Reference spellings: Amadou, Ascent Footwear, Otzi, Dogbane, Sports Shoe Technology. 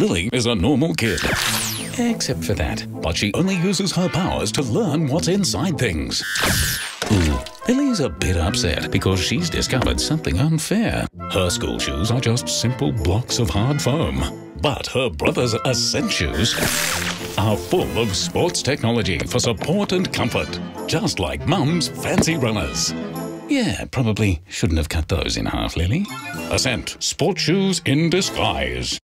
Lily is a normal kid, except for that. But she only uses her powers to learn what's inside things. Ooh, Lily's a bit upset because she's discovered something unfair. Her school shoes are just simple blocks of hard foam. But her brother's Ascent shoes are full of sports technology for support and comfort, just like Mum's fancy runners. Yeah, probably shouldn't have cut those in half, Lily. Ascent, sports shoes in disguise.